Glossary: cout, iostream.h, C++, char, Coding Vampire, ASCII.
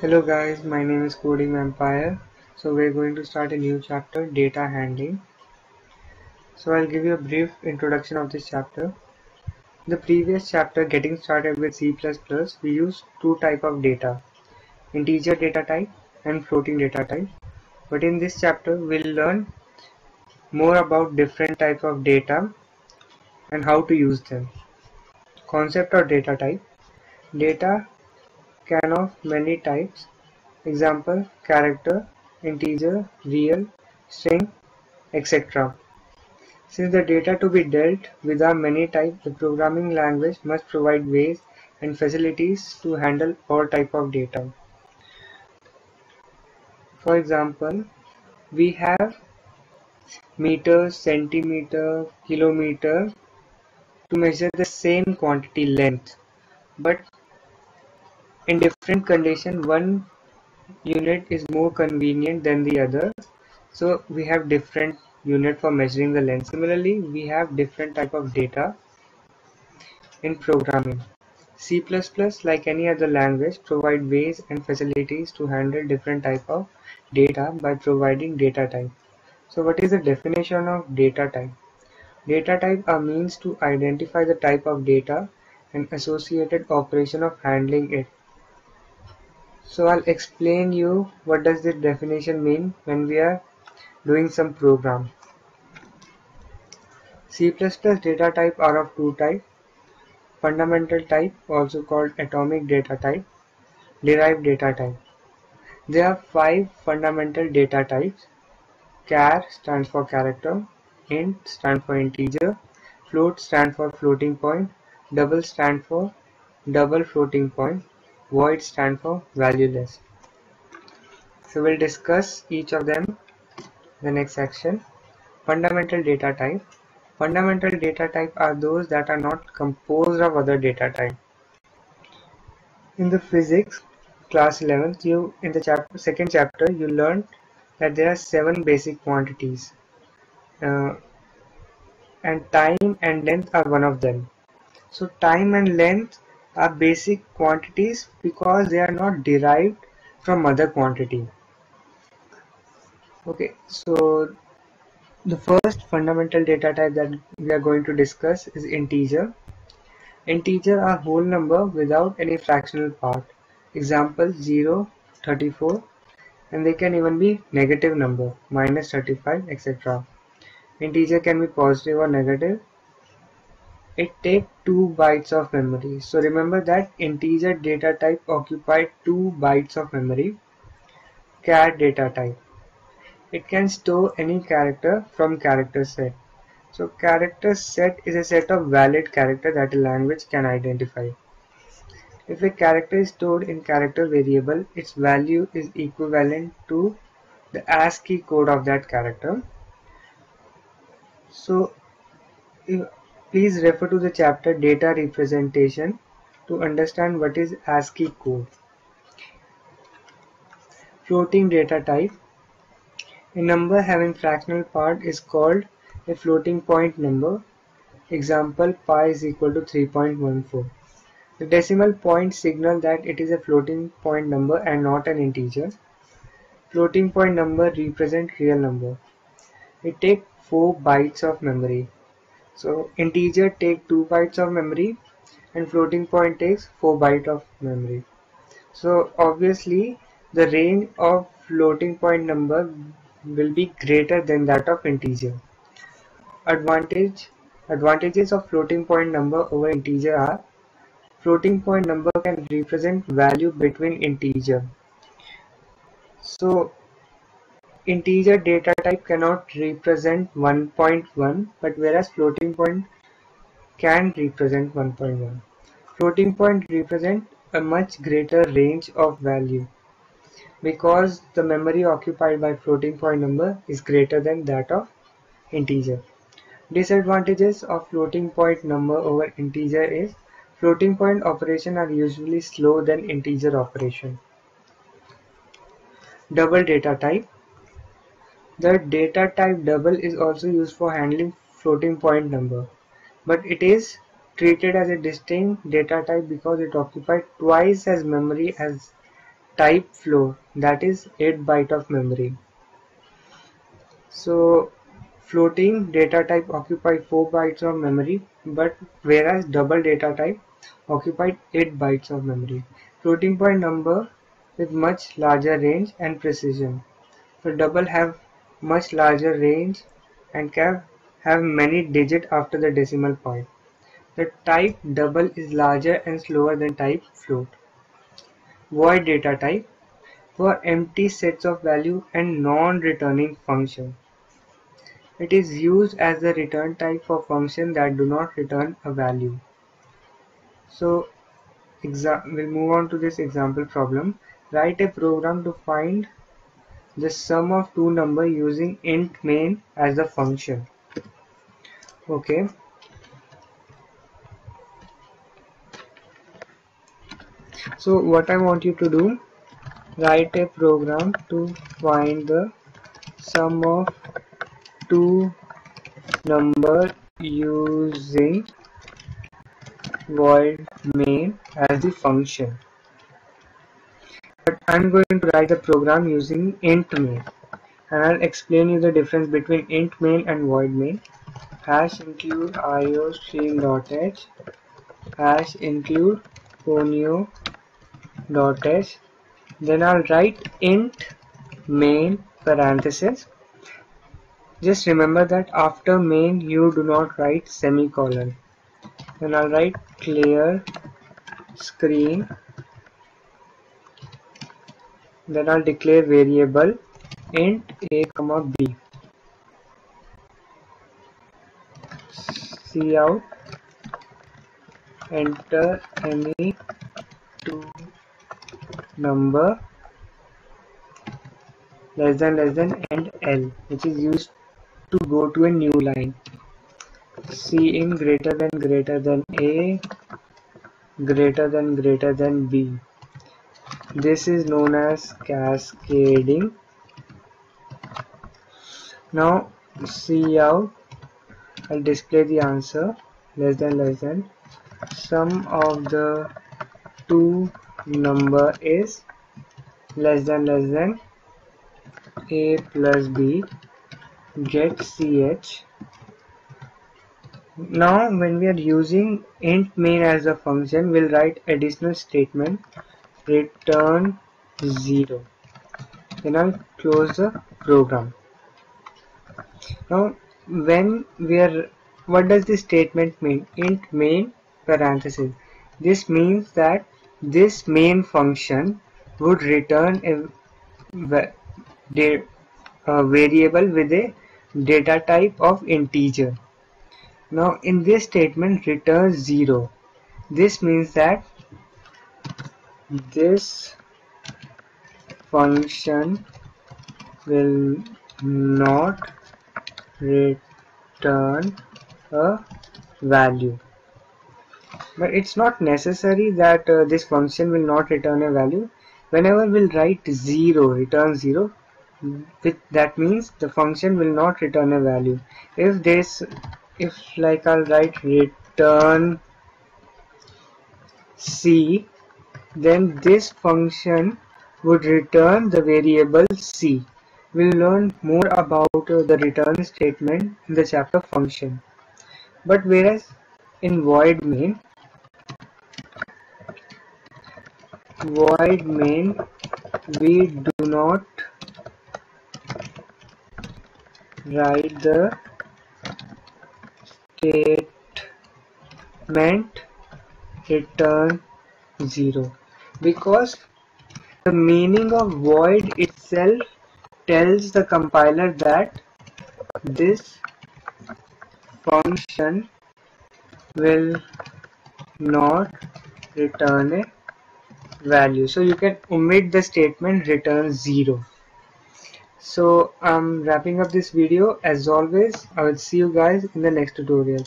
Hello guys, my name is Coding Vampire. So we're going to start a new chapter, data handling. So I'll give you a brief introduction of this chapter. In the previous chapter, getting started with C++, we used two types of data, integer data type and floating data type. But in this chapter, we'll learn more about different types of data and how to use them. Concept of data type. Data can of many types, example character, integer, real, string, etc. Since the data to be dealt with are many types, the programming language must provide ways and facilities to handle all type of data. For example, we have meter, centimeter, kilometer to measure the same quantity length, but in different conditions, one unit is more convenient than the other, so we have different unit for measuring the length. Similarly, we have different type of data in programming. C++, like any other language, provide ways and facilities to handle different type of data by providing data type. So what is the definition of data type? Data type are means to identify the type of data and associated operation of handling it. So I'll explain you what does this definition mean when we are doing some program. C++ data type are of two types. Fundamental type, also called atomic data type, derived data type. There are five fundamental data types. Char stands for character, int stands for integer, float stands for floating point, double stands for double floating point, void stand for valueless. So we'll discuss each of them in the next section. Fundamental data type. Fundamental data type are those that are not composed of other data type. In the physics class 11th, in the second chapter you learned that there are seven basic quantities and time and length are one of them. So time and length are basic quantities because they are not derived from other quantity. Okay, so the first fundamental data type that we are going to discuss is integer. Integer are whole number without any fractional part. Example 0, 34, and they can even be negative number, minus 35, etc. Integer can be positive or negative. It takes 2 bytes of memory. So remember that integer data type occupies 2 bytes of memory. Char data type. It can store any character from character set. So character set is a set of valid character that a language can identify. If a character is stored in character variable, its value is equivalent to the ASCII code of that character. So please refer to the chapter data representation to understand what is ASCII code. Floating data type. A number having fractional part is called a floating point number. Example pi is equal to 3.14. The decimal point signal that it is a floating point number and not an integer. Floating point number represents real number. It takes 4 bytes of memory. So integer take 2 bytes of memory and floating point takes 4 bytes of memory. So obviously the range of floating point number will be greater than that of integer. Advantages of floating point number over integer are floating point number can represent value between integer. So integer data type cannot represent 1.1, but whereas floating point can represent 1.1. Floating point represents a much greater range of value because the memory occupied by floating point number is greater than that of integer. Disadvantages of floating point number over integer is floating point operations are usually slower than integer operation. Double data type. The data type double is also used for handling floating point number, but it is treated as a distinct data type because it occupies twice as memory as type floor, that is 8 byte of memory. So floating data type occupied 4 bytes of memory, but whereas double data type occupied 8 bytes of memory. Floating point number with much larger range and precision. So double have much larger range and can have many digits after the decimal point. The type double is larger and slower than type float. Void data type for empty sets of value and non-returning function. It is used as the return type for functions that do not return a value. So we'll move on to this example problem. Write a program to find the sum of two numbers using int main as the function. Okay. So what I want you to do, write a program to find the sum of two numbers using void main as the function. But I'm going to write the program using int main, and I'll explain you the difference between int main and void main. Hash include iostream.h, hash include ponio.h. Then I'll write int main parenthesis. Just remember that after main you do not write semicolon. Then I'll write clear screen. Then I'll declare variable int a comma b. Cout, enter any two number less than and L, which is used to go to a new line. C in greater than A, greater than B. This is known as cascading. Now see out, I'll display the answer less than. Sum of the two number is less than A plus B, get CH. Now when we are using int main as a function, we'll write additional statement return 0. Then I'll close the program. Now what does this statement mean? Int main parenthesis. This means that this main function would return a variable with a data type of integer. Now in this statement returns 0. This means that this function will not return a value. But it's not necessary that this function will not return a value. Whenever we'll write 0, return 0, that means the function will not return a value. If like I'll write return C, then this function would return the variable C. We'll learn more about the return statement in the chapter function. But whereas in void main we do not write the statement return 0, because the meaning of void itself tells the compiler that this function will not return a value. So you can omit the statement return 0. So I'm wrapping up this video. As always, I will see you guys in the next tutorial.